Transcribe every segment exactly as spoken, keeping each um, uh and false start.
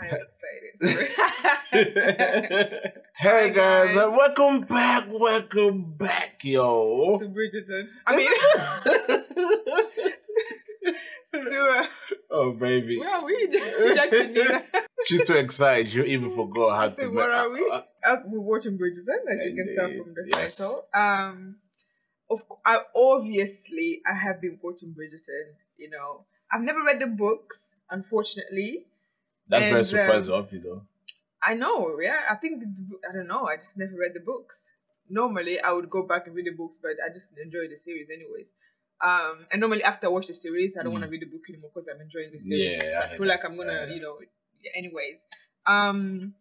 I would say this. Hey guys, guys. Uh, welcome back, welcome back, yo. To Bridgerton. I mean, to, uh, oh baby. Where are we? Jack and Nina. She's so excited, you even forgot how so to. Where are we? Uh, uh, We're watching Bridgerton, as you can tell from the yes. title. Um, of I, obviously I have been watching Bridgerton. You know, I've never read the books, unfortunately. That's and, very surprising um, of you, though. I know, yeah. I think, I don't know, I just never read the books. Normally, I would go back and read the books, but I just enjoy the series anyways. Um, and normally, after I watch the series, I don't mm. want to read the book anymore because I'm enjoying the series. Yeah, so I, I feel like I'm going to, yeah. you know, anyways. Um,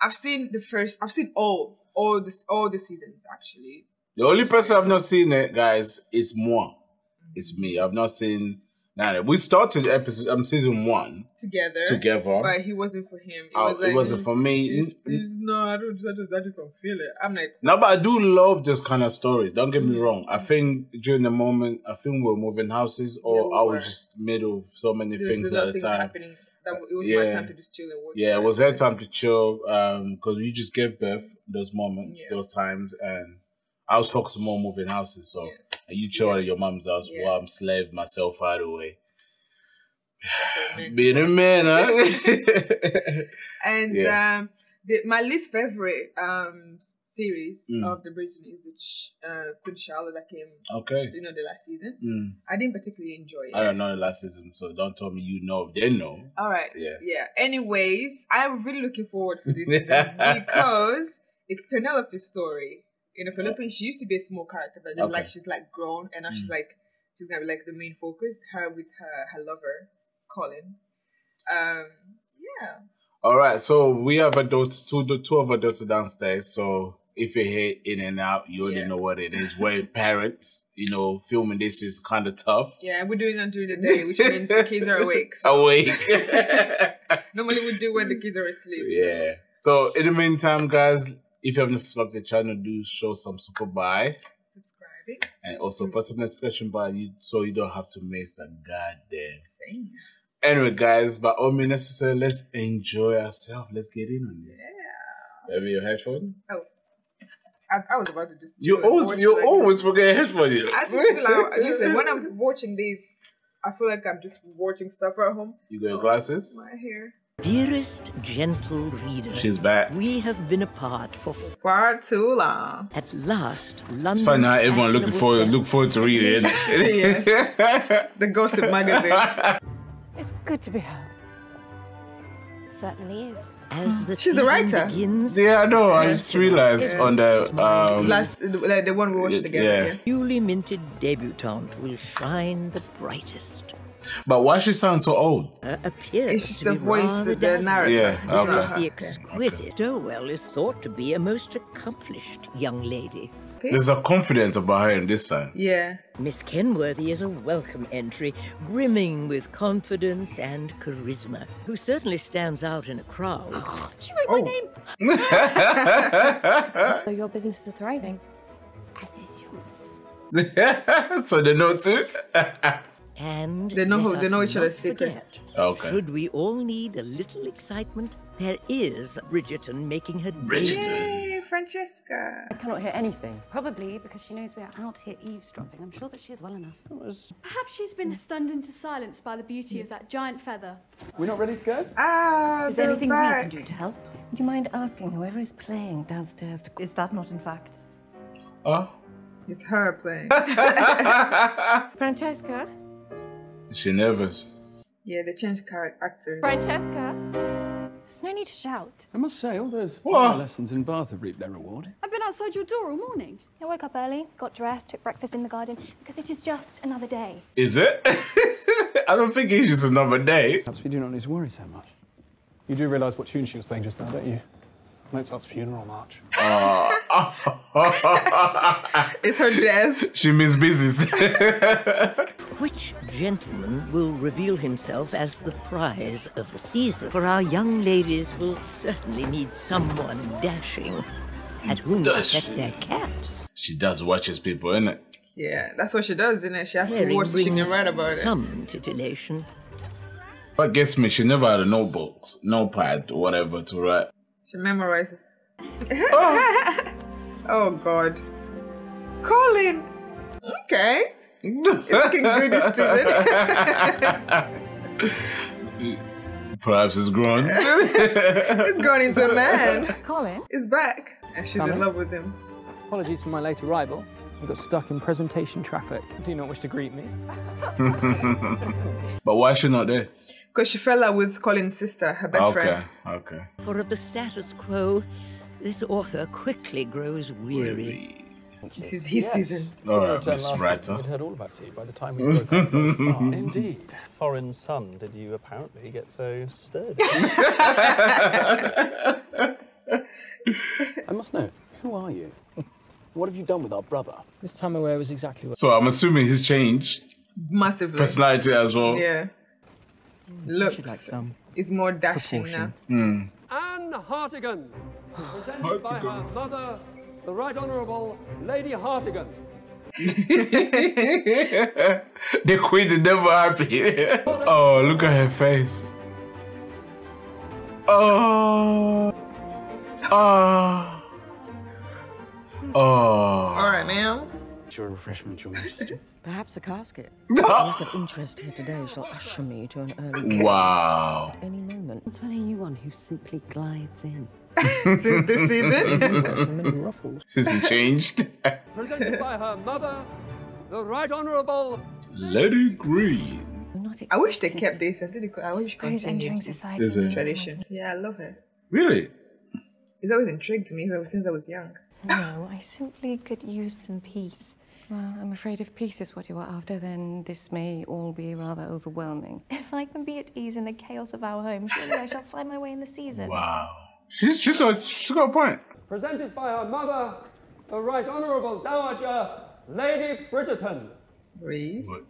I've seen the first, I've seen all, all, this, all the seasons, actually. The only person I've not seen it, guys, is moi. Mm-hmm. It's me. I've not seen... Now, we started episode um, season one together, together, but he wasn't for him. It, oh, was like, it wasn't for me. It's, it's, no, I don't. I just, I just don't feel it. I'm like no, but I do love this kind of stories. Don't get me mm-hmm. wrong. I think during the moment, I think we're moving houses, or yeah, we I was just middle of so many There's things at the time. Happening. That it was yeah. my time to just chill and watch. Yeah, it was her time to chill. Um, because we just gave birth those moments, yeah. those times, and. I was focused more on moving houses, so yeah. you chill yeah. at your mom's house yeah. while I'm slaving myself out of the way. Being a man, huh? And yeah. um, the, my least favorite um, series mm. of the Bridgerton is which, uh, Queen Charlotte that came, okay. you know, the last season. Mm. I didn't particularly enjoy it. I don't know the last season, so don't tell me you know if they know. All right. Yeah. yeah. Anyways, I'm really looking forward for this season because it's Penelope's story. You know, Penelope, she used to be a small character, but then okay. like she's like grown, and now mm. she's like she's gonna be like the main focus. Her with her her lover, Colin. Um, yeah. All right, so we have adults, two the two of adults downstairs. So if you hear in and out, you already yeah. know what it is. We're parents, you know, filming this is kind of tough. Yeah, we're doing it during the day, which means the kids are awake. So. Awake. Normally we do when the kids are asleep. Yeah. So, so in the meantime, guys. If you haven't subscribed to the channel, do show some support by subscribing and also mm-hmm. press the notification button so you don't have to miss a goddamn thing. Anyway, guys, by all means necessary, let's enjoy ourselves. Let's get in on this. Yeah. Maybe your headphone? Oh, I, I was about to just. You always, you like always like, forget headphone. You know? I just feel like listen when I'm watching these, I feel like I'm just watching stuff at home. You got your glasses? My hair. Dearest gentle reader, she's back. We have been apart for far too long. At last, London. It's fine now. Everyone looking forward, look forward to reading. Yes, the gossip magazine. It's good to be home. It certainly is. As the she's the writer. Begins, yeah, I know. I realized yeah. on the um, last, like the one we watched together. Yeah. Newly minted debutante will shine the brightest. But why she sounds so old? Uh, appears it's just the voice of the narrator. Yeah, okay. Because the exquisite Dowell is thought to be a most accomplished young lady. There's a confidence about her in this time. Yeah. Miss Kenworthy is a welcome entry, brimming with confidence and charisma, who certainly stands out in a crowd. She wrote oh. my name. So your businesses are thriving, as is yours. So they know too. And they know, they know each other's secrets. Okay. Should we all need a little excitement? There is Bridgerton making her Bridgerton. Yay, Francesca. I cannot hear anything. Probably because she knows we are out here eavesdropping. I'm sure that she is well enough. Was... Perhaps she's been stunned into silence by the beauty yeah. of that giant feather. We're not ready to go? Ah, is there anything back. we can do to help? Would you mind asking whoever is playing downstairs to... Is that not in fact? Oh? It's her playing. Francesca? Is she nervous? Yeah, they changed character actors. Francesca, there's no need to shout. I must say, all those lessons in Bath have reaped their reward. I've been outside your door all morning. I woke up early, got dressed, took breakfast in the garden, because it is just another day. Is it? I don't think it's just another day. Perhaps we do not need to worry so much. You do realise what tune she was playing just now, don't you? Mozart's funeral march. Uh, it's her death. She means business. Which gentleman will reveal himself as the prize of the season? For our young ladies will certainly need someone dashing, at whom they set their caps. She does watches people, innit? Yeah, that's what she does, innit? She has Herring to watch so she can write about some it. Some titillation. What gets me, she never had a notebooks, notepad, or whatever to write. She memorizes. Oh. Oh, God. Colin! Okay. It's looking good, this season. Perhaps it's grown. It's grown into a man. Colin is back. And she's Colin. in love with him. Apologies for my late arrival. I got stuck in presentation traffic. Do you not wish to greet me? But why is she not there? Because she fell out with Colin's sister, her best okay, friend. Okay, okay. For the status quo, this author quickly grows weary. This is his yes. season. All right, Miss Writer. We'd heard all about sea by the time we broke up. Indeed. Foreign sun, did you apparently get so sturdy? I must know, who are you? What have you done with our brother? This time away was exactly what... So I'm assuming he's changed. Massively. Personality as well. Yeah. Mm, Looks like some is more dashing now. Mm. Anne Hartigan, presented Hartigan. by her mother, the Right Honourable Lady Hartigan. The Queen is never happy. Oh, look at her face. Oh. Oh. Oh. All right, ma'am. Your refreshment, Your Majesty. Perhaps a casket. The of interest here today shall usher me to an early. Okay. Wow. At any moment. That's when are you one who simply glides in. Since this season. Since it changed. Presented by her mother, the Right Honourable Lady Green. I wish they kept this until they could. I wish continued this tradition. Yeah, I love it. Really? It's always intrigued me ever since I was young. No, I simply could use some peace. Well, I'm afraid if peace is what you are after, then this may all be rather overwhelming. If I can be at ease in the chaos of our home, surely I shall find my way in the season. Wow. She's, she's, got, she's got a point. Presented by her mother, the Right Honourable Dowager Lady Bridgerton. Breathe. What?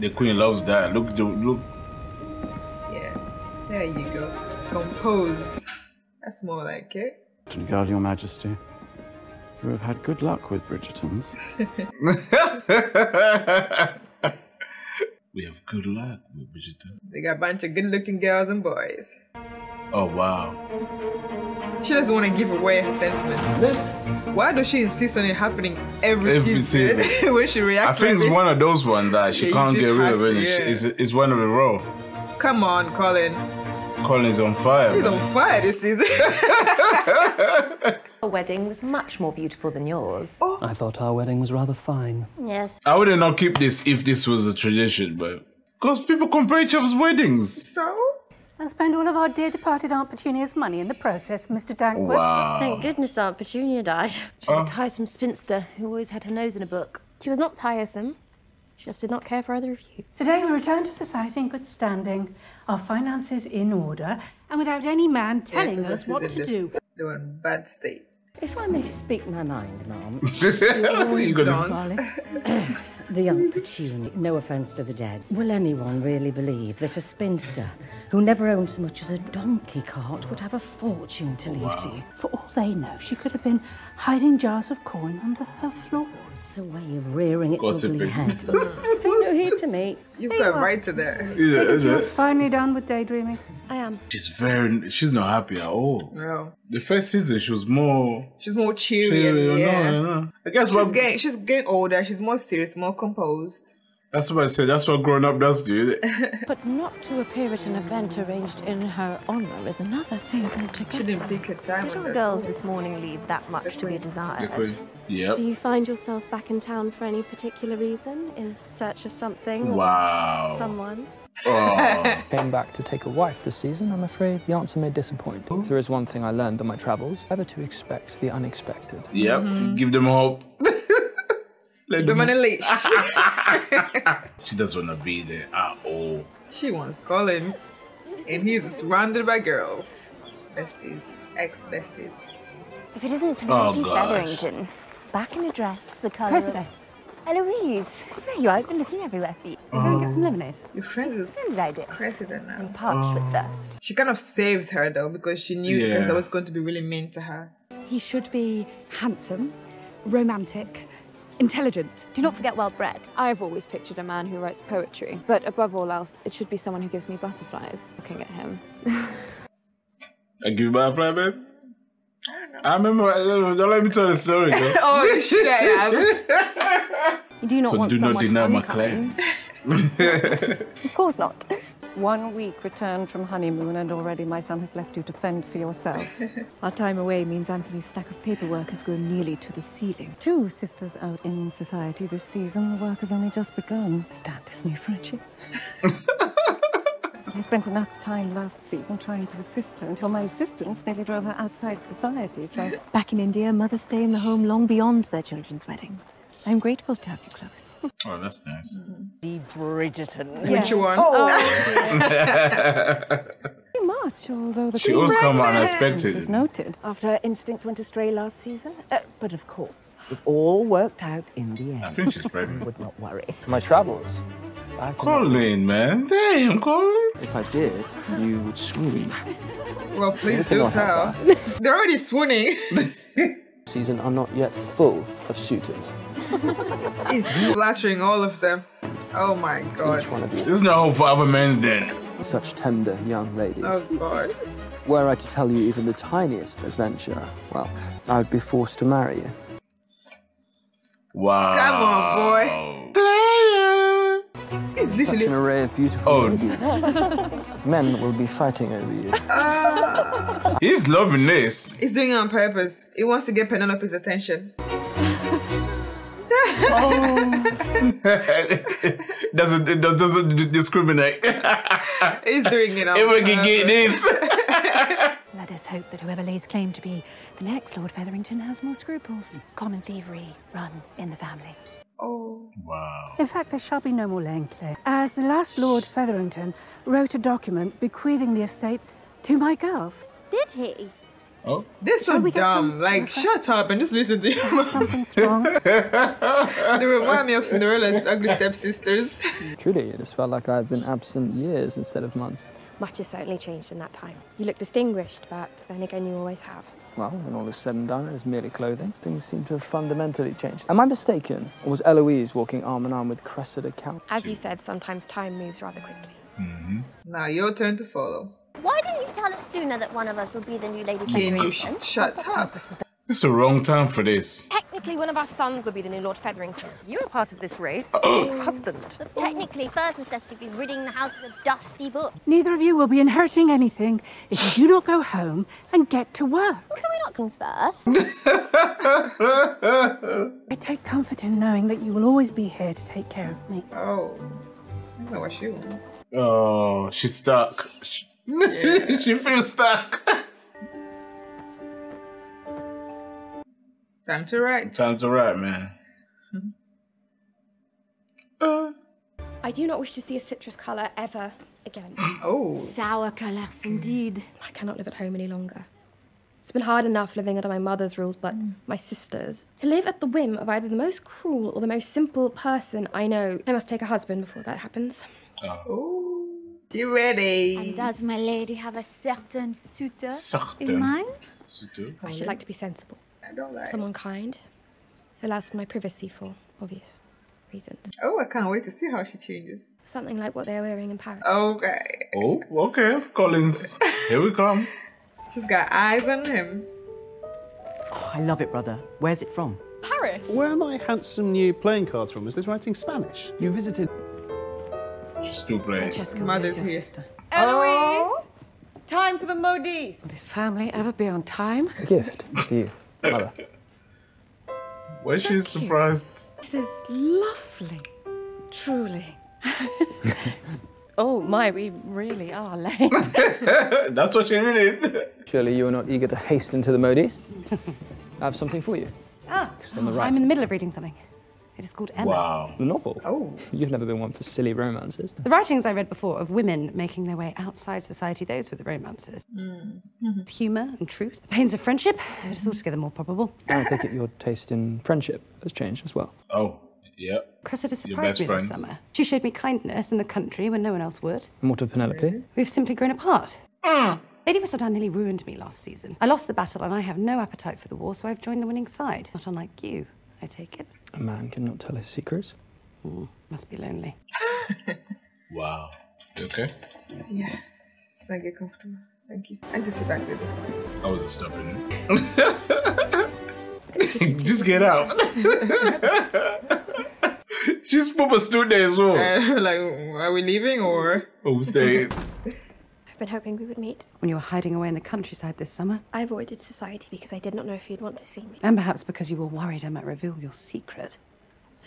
The Queen loves that. Look, look. Yeah, there you go. Compose. That's more like it. To guard Your Majesty, you have had good luck with Bridgertons. We have good luck with Bridgerton. They got a bunch of good-looking girls and boys. Oh, wow. She doesn't want to give away her sentiments. Why does she insist on it happening every, every season, season. When she reacts? I think like it's this. one of those ones that she yeah, can't get rid of it. Yeah. It's, it's one of the row. Come on, Colin. Colin's on fire. He's man. on fire this season. Our wedding was much more beautiful than yours. Oh. I thought our wedding was rather fine. Yes. I would not keep this if this was a tradition, but... Because people compare each other's weddings. So? And spend all of our dear departed Aunt Petunia's money in the process, Mister Dankwood. Wow. Thank goodness Aunt Petunia died. She was oh. a tiresome spinster who always had her nose in a book. She was not tiresome. She just did not care for either of you. Today we return to society in good standing, our finances in order, and without any man telling yeah, us what to do. They're in bad state. If I may speak my mind, ma'am. You The young Petunia, no offence to the dead, will anyone really believe that a spinster who never owned so much as a donkey cart would have a fortune to leave wow. to you? For all they know, she could have been hiding jars of coin under her floor. It's a way of rearing its ugly head. No heed to me. You've got hey, right to that. Yeah, is it? You're finally done with daydreaming. I am. She's very. She's not happy at all. No. The first season, she was more. She's more cheery. cheery yeah. No, no, no. I guess she's what. Getting, she's getting older. She's more serious. More composed. That's what I said. That's what grown up does, dude. But not to appear at an event arranged in her honour is another thing altogether. Shouldn't pick a time. Did all girls this morning leave that much to be desired? Yep. Do you find yourself back in town for any particular reason, in search of something? Or wow. Someone. Oh. Came back to take a wife this season. I'm afraid the answer may disappoint. Ooh. If there is one thing I learned on my travels, ever to expect the unexpected. Yep. Mm-hmm. Give them hope. Let the money leash. She doesn't want to be there at all. She wants Colin, and he's surrounded by girls. Besties, ex-besties. If it isn't Penelope oh, Featherington, back in a dress, the colour Cressida. Of... Eloise. There you are, I've been looking everywhere for you. Go and get some lemonade. Your friends is splendid idea. Cressida now. I'm parched oh. with thirst. She kind of saved her, though, because she knew yeah. that was going to be really mean to her. He should be handsome, romantic, intelligent. Do not forget well-bred. I have always pictured a man who writes poetry, but above all else, it should be someone who gives me butterflies looking at him. I give you butterflies, babe? I don't know. I remember, don't let me tell the story, though. Oh, shit, yeah. You do not so want do someone not unkind. Of course not. One week returned from honeymoon and already my son has left you to fend for yourself. Our time away means Anthony's stack of paperwork has grown nearly to the ceiling. Two sisters out in society this season. The work has only just begun. Understand this new friendship? I spent enough time last season trying to assist her until my assistance nearly drove her outside society, so... Back in India, mothers stay in the home long beyond their children's wedding. I'm grateful to have you close. Oh, that's nice. The Bridgerton. Yeah. Which one? Oh. Oh. Pretty much, although the... She was come unexpected. ...was noted after her instincts went astray last season. Uh, but of course, it all worked out in the end. I think she's pregnant. Would not worry. My travels. Colin, man. Damn, Colin. If I did, you would swoon. Well, please do tell. They're already swooning. Season are not yet full of suitors. He's flashing all of them. Oh my god. There's no hope for other men's then. Such tender young ladies. Oh god. Were I to tell you even the tiniest adventure, well, I would be forced to marry you. Wow. Come on, boy. Player. He's literally... Such an array of beautiful oh. ladies. Men will be fighting over you. Uh... He's loving this. He's doing it on purpose. He wants to get Penelope's attention. Oh. doesn't it doesn't discriminate. He's doing it all. Everyone can get this. Let us hope that whoever lays claim to be the next Lord Featherington has more scruples. Common thievery run in the family. Oh. Wow. In fact, there shall be no more laying claim, as the last Lord Featherington wrote a document bequeathing the estate to my girls. Did he? Oh. They're so dumb. Like, shut up and just listen to you. Something strong. They remind me of Cinderella's ugly stepsisters. Truly, it has felt like I've been absent years instead of months. Much has certainly changed in that time. You look distinguished, but then again, you always have. Well, when all is said and done, it is merely clothing. Things seem to have fundamentally changed. Am I mistaken? Or was Eloise walking arm in arm with Cressida Count? As you said, sometimes time moves rather quickly. Mm-hmm. Now, your turn to follow. Why didn't you tell us sooner that one of us would be the new Lady Featherington? You shut up. It's the wrong time for this. Technically, one of our sons will be the new Lord Featherington. You are part of this race. Husband. But technically, first necessity would be ridding the house of a dusty book. Neither of you will be inheriting anything if you do not go home and get to work. Well, can we not come first? I take comfort in knowing that you will always be here to take care of me. Oh. I don't know what she wants. Oh, she's stuck. She Yeah. She feels stuck. Time to write. Time to write, man. uh. I do not wish to see a citrus colour ever again. Oh. Sour colours indeed. I cannot live at home any longer. It's been hard enough living under my mother's rules, but mm. my sister's. To live at the whim of either the most cruel or the most simple person I know. I must take a husband before that happens. Oh. Ooh. You ready? And does my lady have a certain suitor certain in mind? Suitor? I should like to be sensible. I don't like someone kind. Allows for my privacy for obvious reasons. Oh, I can't wait to see how she changes. Something like what they're wearing in Paris. Okay. Oh, okay. Collins, here we come. She's got eyes on him. Oh, I love it, brother. Where's it from? Paris. Where are my handsome new playing cards from? Is this writing Spanish? You visited... Francesca, mother's your here. Sister. Eloise! Oh. Time for the modis. Will this family ever be on time? A gift to you, mother. Well, she's surprised. This is lovely. Truly. Oh my, we really are late. That's what she needed. Surely you are not eager to hasten to the modis? I have something for you. Ah, on the right. I'm in the middle of reading something. It is called Emma. Wow. The novel? Oh. You've never been one for silly romances. The writings I read before of women making their way outside society, those were the romances. Mm. Mm-hmm. It's humour and truth. The pains of friendship, it is altogether more probable. And I take it your taste in friendship has changed as well. Oh, yeah. Cressida surprised me friends. This summer. She showed me kindness in the country when no one else would. And what of Penelope? We've simply grown apart. Mm. Lady Whistledown nearly ruined me last season. I lost the battle and I have no appetite for the war, so I've joined the winning side. Not unlike you. I take it. A man cannot tell his secrets. Mm, must be lonely. Wow. Okay. Yeah. So I get comfortable. Thank you. I just sit back there. I wasn't stubborn. Just get out. She's proper stood there as well. Uh, like, are we leaving or? Oh, we stayed. I've been hoping we would meet. When you were hiding away in the countryside this summer? I avoided society because I did not know if you'd want to see me. And perhaps because you were worried I might reveal your secret.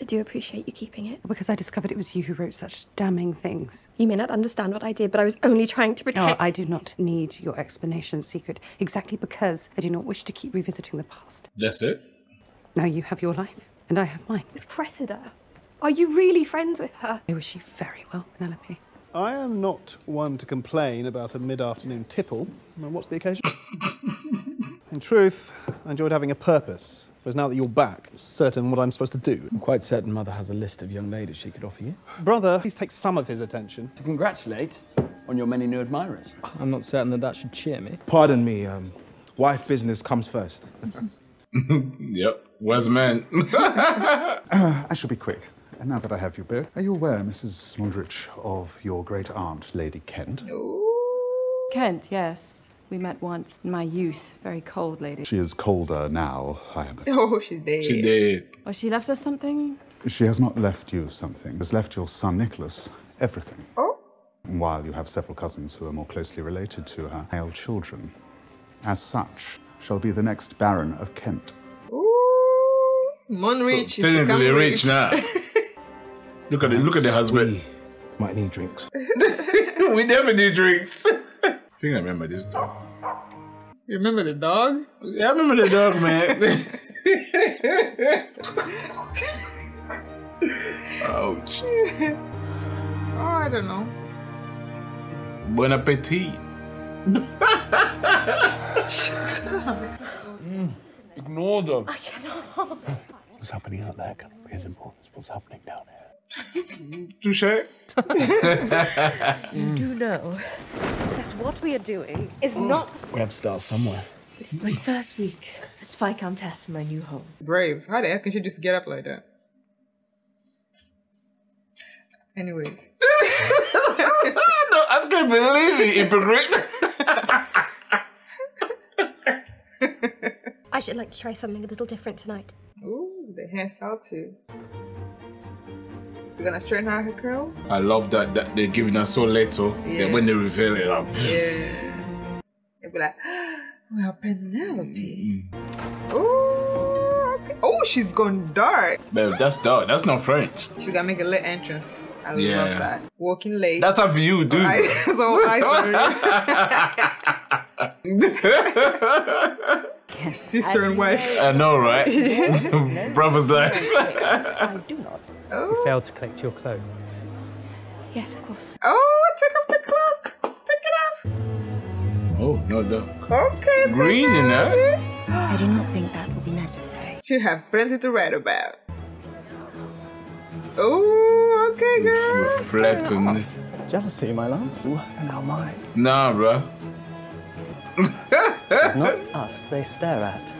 I do appreciate you keeping it. Because I discovered it was you who wrote such damning things. You may not understand what I did, but I was only trying to protect- No, I do not need your explanation, secret, exactly because I do not wish to keep revisiting the past. That's it. Now you have your life, and I have mine. With Cressida? Are you really friends with her? I wish you very well, Penelope. I am not one to complain about a mid-afternoon tipple. What's the occasion? In truth, I enjoyed having a purpose. Whereas now that you're back, I'm certain what I'm supposed to do. I'm quite certain Mother has a list of young ladies she could offer you. Brother, please take some of his attention. To congratulate on your many new admirers. I'm not certain that that should cheer me. Pardon me, um, wife business comes first. Yep, where's man? uh, I should be quick. And now that I have you both, are you aware, Missus Mondrich, of your great aunt, Lady Kent? Ooh. Kent, yes. We met once in my youth, very cold lady. She is colder now, I am. Oh, she did. She did. Or she left us something? She has not left you something. She has left your son, Nicholas, everything. Oh? While you have several cousins who are more closely related to her, male children, as such, shall be the next Baron of Kent. Ooh. Mondrich so, is becoming rich. rich now. Look at it, look at the husband. We might need drinks. We definitely need drinks. I think I remember this dog. You remember the dog? Yeah, I remember the dog, man. Ouch. Oh, I don't know. Bon appetit. mm, ignore them. I cannot. What's happening out there is important. What's happening down here? Touché. You do know. What we are doing is not... We have to start somewhere. This is my first week as Viscountess in my new home. Brave. How the heck can she just get up like that? Anyways. No, I can't believe it, hypocrite. I should like to try something a little different tonight. Ooh, the hair out too. Gonna straighten out her curls. I love that, that they're giving her so little, yeah. That when they reveal it up. Yeah. They'll be like, well, Penelope. Mm. Ooh, okay. Oh, she's gone dark. Babe, that's dark. That's not French. She's gonna make a lit entrance. I yeah. love that. Walking late. That's how you do. That's all I do. Sister and wife. I uh, know, right? Brother's life. I do not. Oh. You failed to collect your cloak. Yes, of course. Oh, take off the cloak. Take it off. Oh, no, no. Okay, green in that. I do not think that will be necessary. You have plenty to write about. Oh, okay, girl. Reflect on this. Jealousy, my love. Ooh, and how mine. Nah, bruh. It's not us they stare at.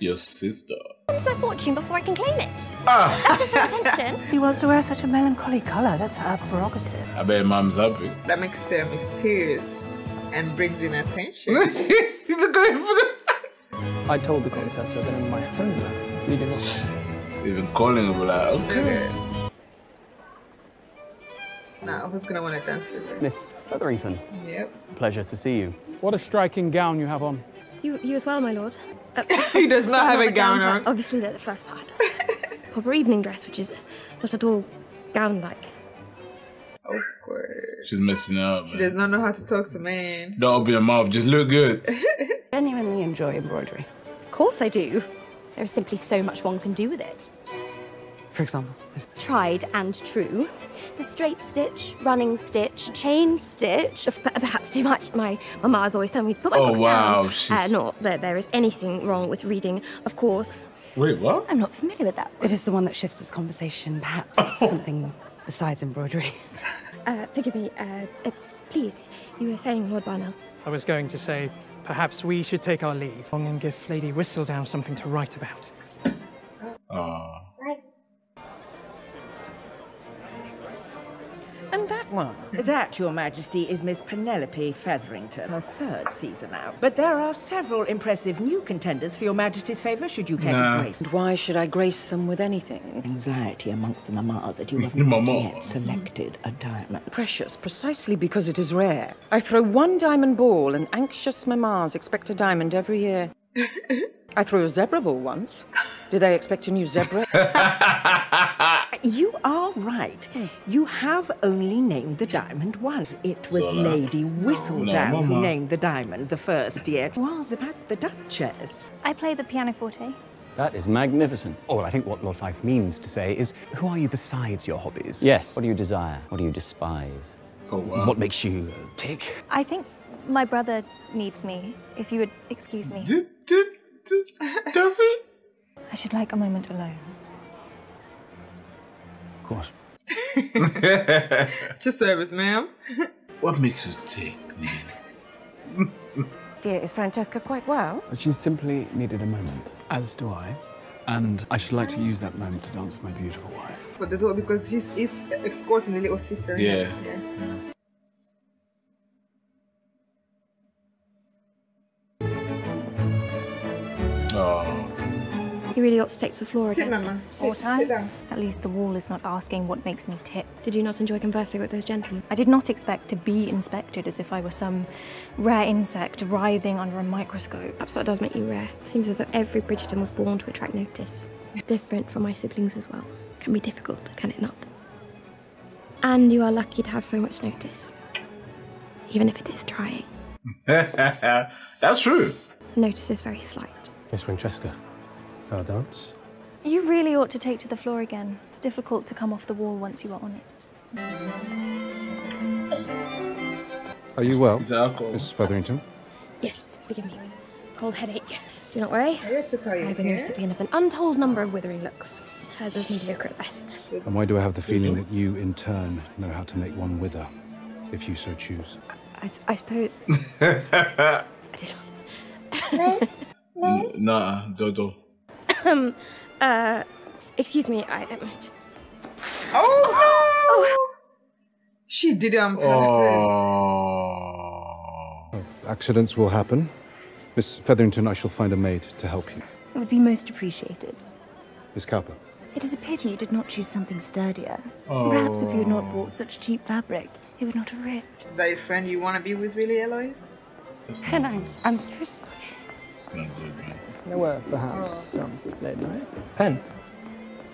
Your sister. It's my fortune before I can claim it. Ah. That is her intention. He wants to wear such a melancholy colour. That's her prerogative. I bet Mum's happy. That makes her mysterious and brings in attention. I told the Contessa that in my home we do not. Even calling her like, okay. okay. Now, who's gonna want to dance with her? Miss Featherington. Yep. Pleasure to see you. What a striking gown you have on. You, you as well, my lord. Uh, he does not have, have a gown, gown on. Obviously, that's the first part. Proper evening dress, which is not at all gown-like. Awkward. She's messing up. She man. does not know how to talk to man. Don't open your mouth. Just look good. Genuinely enjoy embroidery. Of course I do. There is simply so much one can do with it. For example? Tried and true. The straight stitch, running stitch, chain stitch. Perhaps too much. My mama's always telling me to put my oh, books wow. down. She's... Uh, not that there is anything wrong with reading, of course. Wait, what? I'm not familiar with that. It is the one that shifts this conversation, perhaps oh. something besides embroidery. Uh, forgive me, uh, uh, please, you were saying, Lord Barnall. I was going to say, perhaps we should take our leave and give Lady Whistledown something to write about. And that one? That, Your Majesty, is Miss Penelope Featherington, her third season now. But there are several impressive new contenders for Your Majesty's favour, should you care no. to grace. And why should I grace them with anything? Anxiety amongst the mamas that you have not yet selected a diamond. Precious, precisely because it is rare. I throw one diamond ball and anxious mamas expect a diamond every year. I threw a zebra ball once. Do they expect a new zebra? You are right. Hmm. You have only named the diamond once. It was Zola. Lady Whistledown no, who named the diamond the first year. It was about the Duchess. I play the pianoforte. That is magnificent. Or oh, I think what Lord Fife means to say is, who are you besides your hobbies? Yes. What do you desire? What do you despise? Oh, wow. What makes you tick? I think my brother needs me, if you would excuse me. Did, did, did, does he? I should like a moment alone. Of course. At your service, ma'am. What makes us tick, Nina? Dear, is Francesca quite well? She simply needed a moment, as do I. And I should like to use that moment to dance with my beautiful wife. But the door, because she's is escorting the little sister. Yeah. yeah. yeah. He really ought to take to the floor sit, again. Mama. Sit, All time. Sit down. At least the wall is not asking what makes me tick. Did you not enjoy conversing with those gentlemen? I did not expect to be inspected as if I were some rare insect writhing under a microscope. Perhaps that does make you rare. Seems as though every Bridgerton was born to attract notice. Different from my siblings as well. Can be difficult, can it not? And you are lucky to have so much notice. Even if it is trying. That's true. The notice is very slight. Miss Francesca. Our dance. You really ought to take to the floor again. It's difficult to come off the wall once you are on it. Are you well, Miss Featherington? Yes, forgive me. Cold headache. Do not worry. I've been the recipient of an untold number of withering looks. Hers was mediocre at best. And why do I have the feeling that you, in turn, know how to make one wither, if you so choose? I, I, I suppose... I did not. No? Nah, Dodo. Um, uh, excuse me, I am. Um, oh, oh no! She did it on purpose. Oh. Accidents will happen. Miss Featherington, I shall find a maid to help you. It would be most appreciated. Miss Cowper. It is a pity you did not choose something sturdier. Oh. Perhaps if you had not bought such cheap fabric, it would not have ripped. Is that your friend you want to be with, really, Eloise? And I'm, I'm so sorry. It's not good, man. There were, perhaps, oh. some late nights. Pen,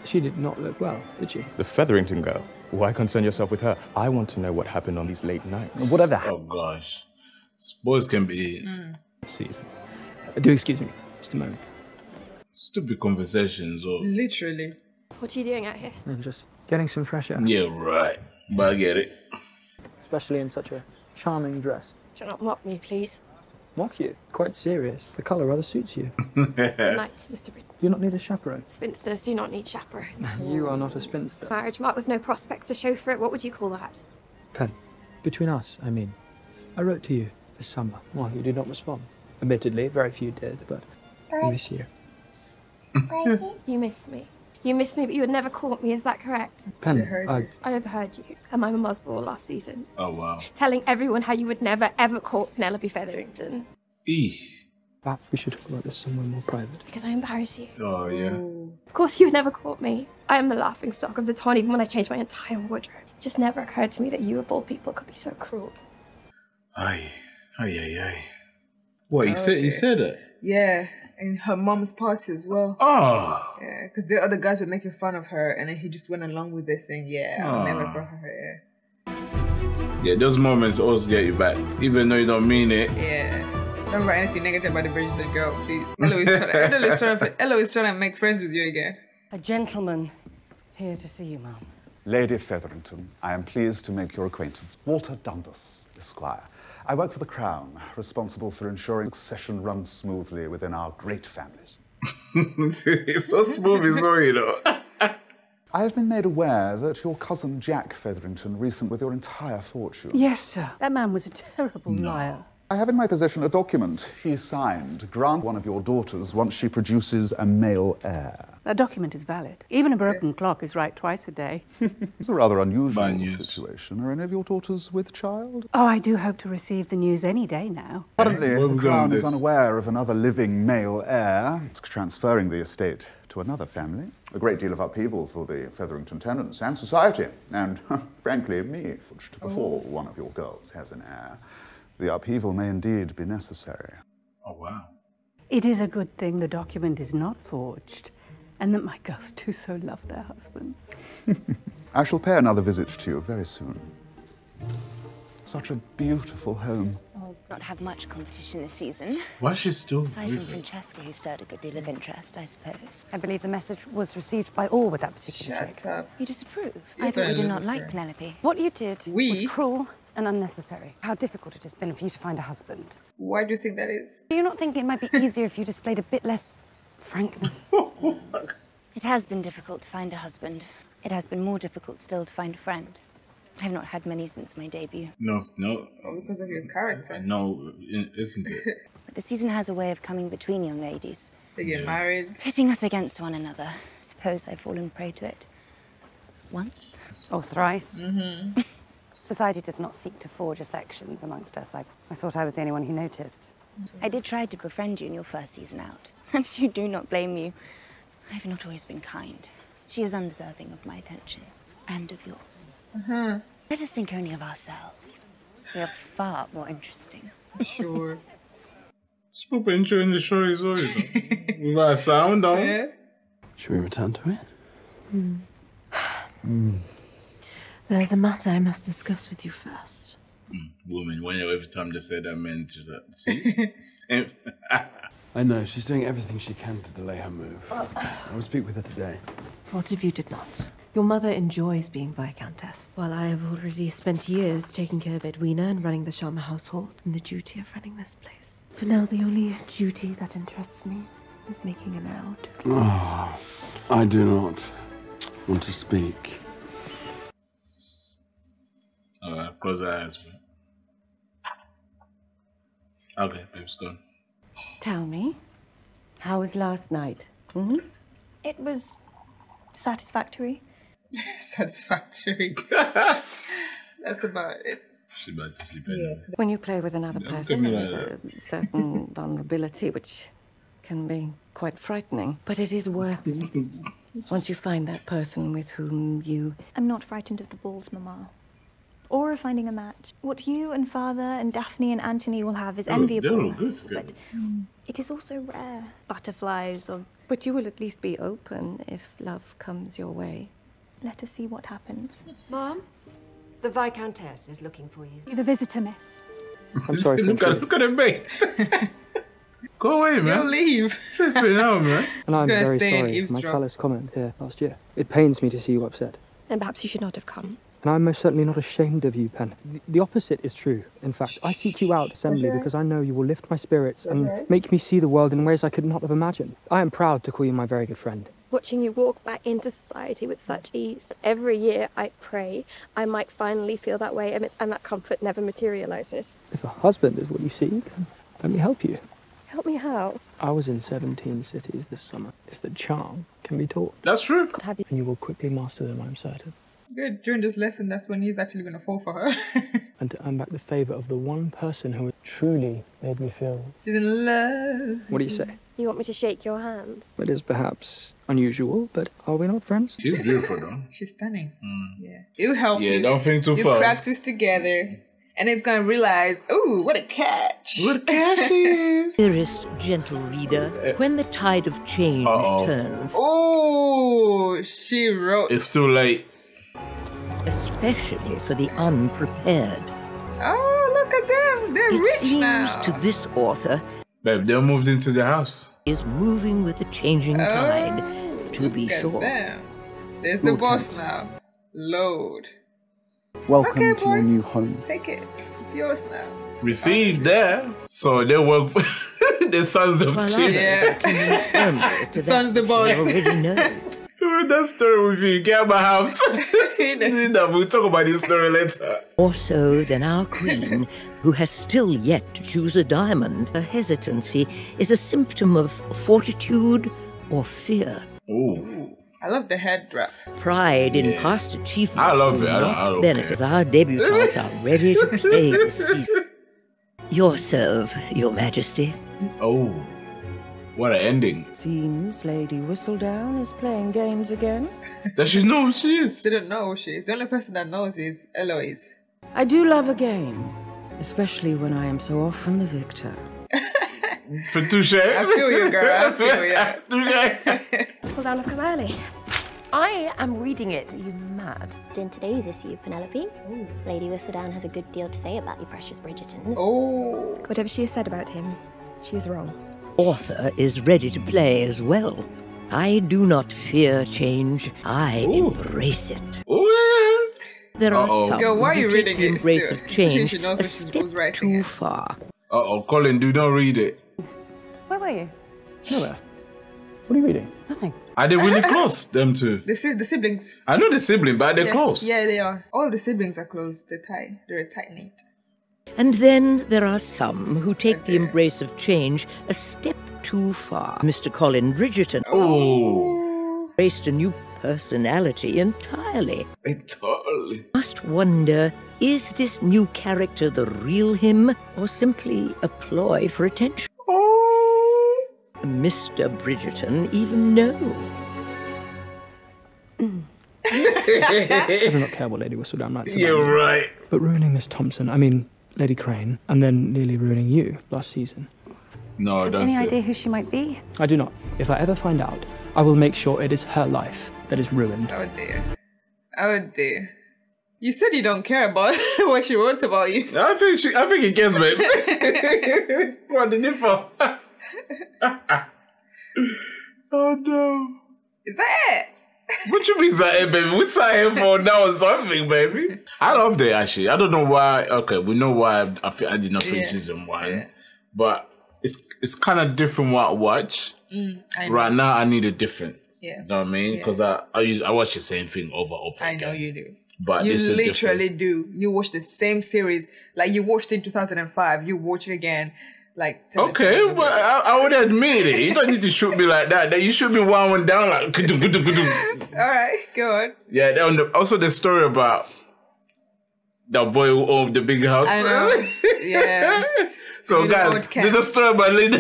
she did not look well, did she? The Featherington girl? Why concern yourself with her? I want to know what happened on these late nights. Whatever. Oh, gosh. Boys can be... Mm. Season. Do excuse me, just a moment. Stupid conversations or... Literally. What are you doing out here? I'm just getting some fresh air. Yeah, right. But I get it. Especially in such a charming dress. Do not mock me, please. Mock you? Quite serious. The colour rather suits you. Good night, Mister Bridgerton. Do you not need a chaperone? Spinsters do not need chaperones. You are not a spinster. Marriage marked with no prospects to show for it. What would you call that? Pen. Between us, I mean. I wrote to you this summer. Why, you did not respond. Admittedly, very few did, but I miss you. You miss me. You missed me, but you had never caught me, is that correct? Pen, I... I overheard you at my mama's ball last season. Oh, wow. Telling everyone how you would never, ever court Penelope Featherington. Eesh. Perhaps we should talk about this somewhere more private. Because I embarrass you. Oh, yeah. Ooh. Of course, you never caught me. I am the laughingstock of the town, even when I changed my entire wardrobe. It just never occurred to me that you, of all people, could be so cruel. Aye. Aye, aye, aye. What, he, oh, said, okay. he said it? Yeah. And her mom's party as well. Oh. Yeah, because the other guys were making fun of her, and then he just went along with this, saying, yeah, I'll oh. never brought her here. Yeah, those moments always get you back, even though you don't mean it. Yeah. Don't write anything negative about the Bridgerton girl, please. Eloise is trying, trying, trying, trying to make friends with you again. A gentleman here to see you, ma'am. Lady Featherington, I am pleased to make your acquaintance. Walter Dundas, Esquire. I work for the Crown, responsible for ensuring succession runs smoothly within our great families. It's so smooth, it's all, you know. I have been made aware that your cousin Jack Featherington recent with your entire fortune. Yes, sir. That man was a terrible no. liar. I have in my possession a document he signed. Grant one of your daughters once she produces a male heir. That document is valid. Even a broken clock is right twice a day. It's a rather unusual situation. Are any of your daughters with child? Oh, I do hope to receive the news any day now. Currently, well, the Crown is unaware of another living male heir. It's transferring the estate to another family. A great deal of upheaval for the Featherington tenants and society, and frankly, me, before oh. one of your girls has an heir. The upheaval may indeed be necessary. Oh, wow. It is a good thing the document is not forged, and that my girls do so love their husbands. I shall pay another visit to you very soon. Such a beautiful home. I'll not have much competition this season. Why is she still Aside from Francesca, who stirred a good deal of interest, I suppose. I believe the message was received by all with that particular Shut trick. Up. You disapprove? You I thought we did not like her. Penelope. What you did we? was cruel. And unnecessary. How difficult it has been for you to find a husband. Why do you think that is? Do you not think it might be easier if you displayed a bit less frankness? It has been difficult to find a husband. It has been more difficult still to find a friend. I have not had many since my debut. No, no. Oh, because of your character. No, isn't it? But the season has a way of coming between young ladies. They get married. Pitting us against one another. I suppose I've fallen prey to it. Once. Or thrice. Mm-hmm. Society does not seek to forge affections amongst us. I, I thought I was the only one who noticed. I did try to befriend you in your first season out. And you do not blame you. I have not always been kind. She is undeserving of my attention. And of yours. Uh-huh. Let us think only of ourselves. We are far more interesting. Sure. Super enjoying the show is over. We got a sound on. Yeah. Should we return to it? Mm. mm. There's a matter I must discuss with you first. Mm, woman, when every time they say that, man, just like, see? Same. I know, she's doing everything she can to delay her move. Oh. I will speak with her today. What if you did not? Your mother enjoys being Viscountess, while I have already spent years taking care of Edwina and running the Sharma household, and the duty of running this place. For now, the only duty that interests me is making an out. Oh, I do not want to speak. Uh, close her eyes, bro. Okay, babe's gone. Tell me, how was last night? Mm-hmm. It was satisfactory. Satisfactory. That's about it. She's about to sleep anyway. Yeah. When you play with another Don't person, there is a certain vulnerability which can be quite frightening, but it is worth it once you find that person with whom you... I'm not frightened of the balls, Mama. Or finding a match. What you and Father and Daphne and Anthony will have is enviable, good, but it is also rare. Butterflies or... But you will at least be open if love comes your way. Let us see what happens. Mom, the Viscountess is looking for you. You've a visitor, miss. I'm sorry. Look at, look at her, mate. Go away, man. You'll leave. Out, man. And I'm very sorry for my callous comment here last year. It pains me to see you upset. Then perhaps you should not have come. And I'm most certainly not ashamed of you, Pen. The, the opposite is true, in fact. I seek you out, Assembly, okay. because I know you will lift my spirits and okay. make me see the world in ways I could not have imagined. I am proud to call you my very good friend. Watching you walk back into society with such ease, every year I pray I might finally feel that way, amidst, and that comfort never materialises. If a husband is what you seek, then let me help you. Help me how? I was in seventeen cities this summer. It's the charm can be taught. That's true. Have you and you will quickly master them, I'm certain. Good. During this lesson, that's when he's actually going to fall for her. And to earn back the favour of the one person who truly made me feel... She's in love. What do you say? You want me to shake your hand? It is perhaps unusual, but are we not friends? She's beautiful, though. She's stunning. Mm. Yeah. It'll help yeah, you. Yeah, don't think too you fast. You practice together, and it's going to realise, ooh, what a catch. What a catch is. Dearest gentle reader, when the tide of change Uh-oh. turns... Oh, she wrote... It's too late. Especially for the unprepared. Oh, look at them! They're it rich seems now. To this author, babe, they moved into the house. Is moving with the changing tide, oh, to be sure. Them. There's the Lord boss Kent. now. Load. Welcome okay, to boy. your new home. Take it. It's yours now. Received oh, there, so they work. the sons of well, yeah. the sons the boss. Already know. that story with you. Get out of my house. Nina, we'll talk about this story later. More so than our queen, who has still yet to choose a diamond. Her hesitancy is a symptom of fortitude or fear. Ooh. I love the head wrap. Pride yeah. in past achievements. I love it. I don't, I don't benefits. Care. Our debutantes are ready to play this season. Your serve, Your Majesty. Oh, what an ending. Seems Lady Whistledown is playing games again. Does she know who she is? She doesn't know who she is. The only person that knows is Eloise. I do love a game, especially when I am so often the victor. For touche. I feel you, girl. I feel you. Whistledown has come early. I am reading it. Are you mad? In today's issue, Penelope, Ooh. Lady Whistledown has a good deal to say about the precious Bridgertons. Oh. Whatever she has said about him, she was wrong. Arthur is ready to play as well. I do not fear change. I Ooh. Embrace it. Ooh. There uh -oh. are some Yo, why are you who reading take it embrace still? Of change she knows a step too it. Far. Uh-oh, Colin, do not read it. Where were you? Nowhere. What are you reading? Nothing. Are they really close, them two? The, si the siblings. I know the siblings, but are they yeah. close? Yeah, they are. All the siblings are close. They're tight. They're tight-knit. And then there are some who take okay. the embrace of change a step too far. Mister Colin Bridgerton oh. embraced a new personality entirely. Entirely. Must wonder, is this new character the real him or simply a ploy for attention? Mister Bridgerton even know? I do not care what Lady Whistledown likes. You're about right. Me. But ruining Miss Thompson, I mean Lady Crane, and then nearly ruining you last season. No, I don't. Any idea who she might be? I do not. If I ever find out, I will make sure it is her life that is ruined. Oh dear. Oh dear. You said you don't care about what she wrote about you. I think she. I think he cares, babe. What did it for? Oh no. Is that it? What you mean is that it, baby? We saw him for now or something, baby. I loved it, actually. I don't know why. Okay, we know why I, I did not finish yeah. season one. Yeah. But it's it's kind of different what I watch. Mm, I right now, I need a difference. Yeah. You know what I mean? Because yeah. I, I, I watch the same thing over and over again. I know you do. But you literally do. You watch the same series. Like, you watched it in two thousand five. You watch it again. Like, okay, well, I, I would admit it. You don't need to shoot me like that. That you shoot me one one down like. Ka-dum, ka-dum, ka-dum. All right, go on. Yeah, that the, also the story about that boy who owned the big house. I know. Yeah. So you guys, there's a story about Nina.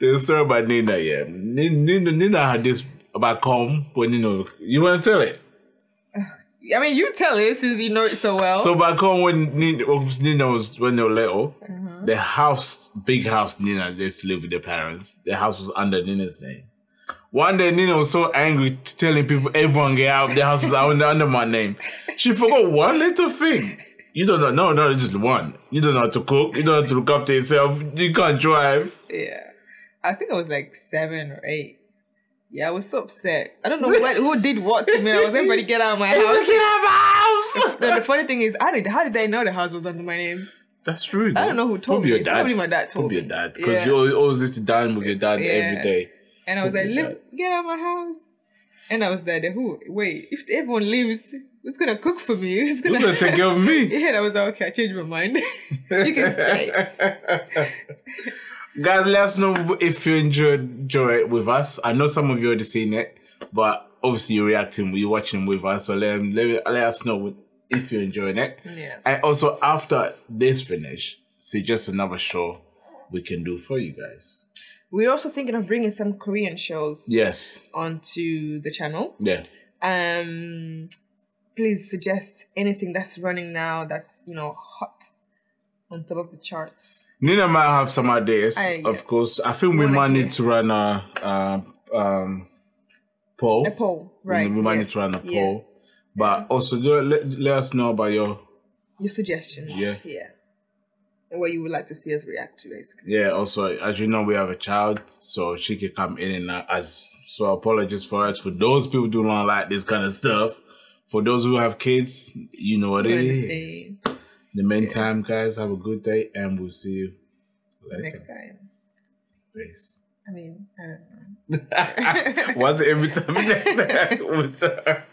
There's a story about Nina. Yeah, Nina, Nina had this about calm when you know. You want to tell it? I mean, you tell it since you know it so well. So back home when Nina, Nina was when they were little, mm-hmm. the house, big house Nina used to live with their parents. The house was under Nina's name. One day Nina was so angry telling people, everyone get out, the house was under, under my name. She forgot one little thing. You don't know, no, no, just one. You don't know how to cook. You don't know how to look after yourself. You can't drive. Yeah. I think I was like seven or eight. Yeah, I was so upset. I don't know what, who did what to me. I was everybody get out of my house. Get out of my house! But the funny thing is, I did, how did I know the house was under my name? That's true. Though. I don't know who told Probably me. Your dad. Probably my dad told Probably me. Probably your dad. Because yeah. you always used to dine with your dad yeah. every day. And I was Probably like, get out of my house. And I was like, who? Wait, if everyone leaves, who's going to cook for me? Who's going to take care of me? Yeah, and I was like, okay, I changed my mind. You can stay. Guys, let us know if you enjoyed it with us. I know some of you already seen it, but obviously you're reacting, you're watching with us. So let, let, let us know if you're enjoying it. Yeah. And also, after this finish, suggest another show we can do for you guys. We're also thinking of bringing some Korean shows yes. onto the channel. Yeah. Um, please suggest anything that's running now that's, you know, hot. On top of the charts. Nina might have some ideas, I, yes. of course. I think we One might idea. Need to run a uh, um, poll. A poll, right. We, we might yes. need to run a yeah. poll. But yeah. also, let, let us know about your... Your suggestions. Yeah. yeah. And what you would like to see us react to, basically. Yeah, also, as you know, we have a child, so she could come in and out. As, so apologies for us, for those people who do not like this kind of stuff. For those who have kids, you know what it is. In the meantime, yeah. guys, have a good day, and we'll see you later. Next time. Peace. I mean, I don't know. Was it every time that was her?